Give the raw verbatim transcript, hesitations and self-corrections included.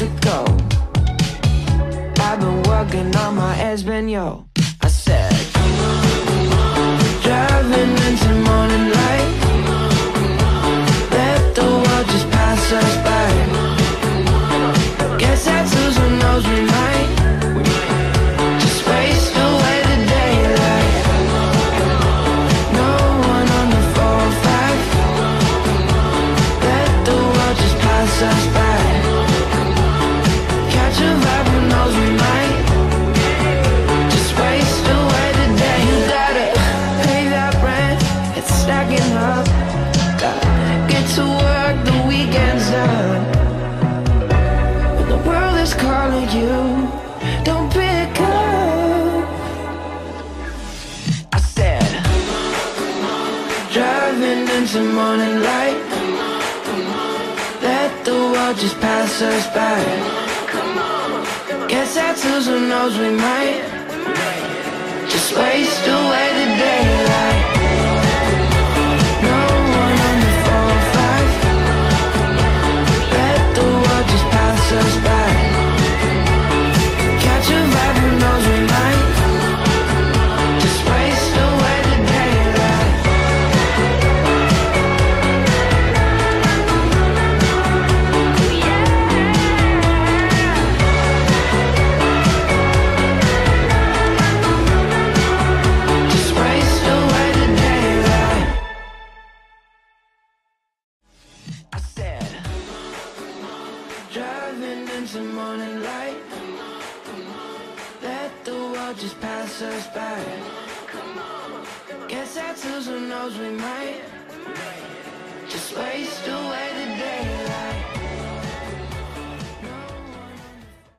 years ago. I've been working on my Espanol. I said, come on, come on. Driving into morning light. Let the world just pass us by. I guess that's who knows we might. Some morning light. Come on, come on. Let the world just pass us by. Come on, come on. Guess that's who knows we might, we might. Just waste away the daylight. No one on the four or five. Let the world just pass us by. Catch a vibe, who knows we might. Just pass us by. Come on, come on. Guess that's who knows we might, we might. Just waste.